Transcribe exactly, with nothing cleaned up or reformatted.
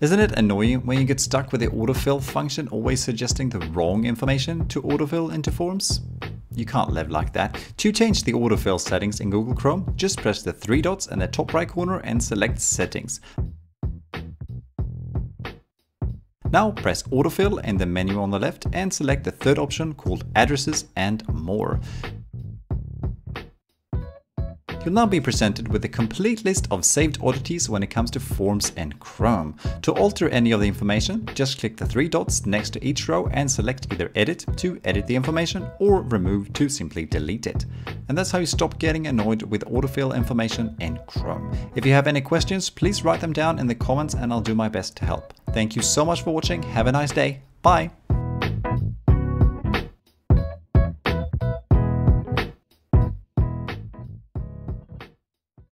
Isn't it annoying when you get stuck with the autofill function always suggesting the wrong information to autofill into forms? You can't live like that. To change the autofill settings in Google Chrome, just press the three dots in the top right corner and select Settings. Now press Autofill in the menu on the left and select the third option called Addresses and More. You'll now be presented with a complete list of saved oddities when it comes to forms in Chrome. To alter any of the information, just click the three dots next to each row and select either Edit to edit the information or Remove to simply delete it. And that's how you stop getting annoyed with autofill information in Chrome. If you have any questions, please write them down in the comments and I'll do my best to help. Thank you so much for watching. Have a nice day. Bye.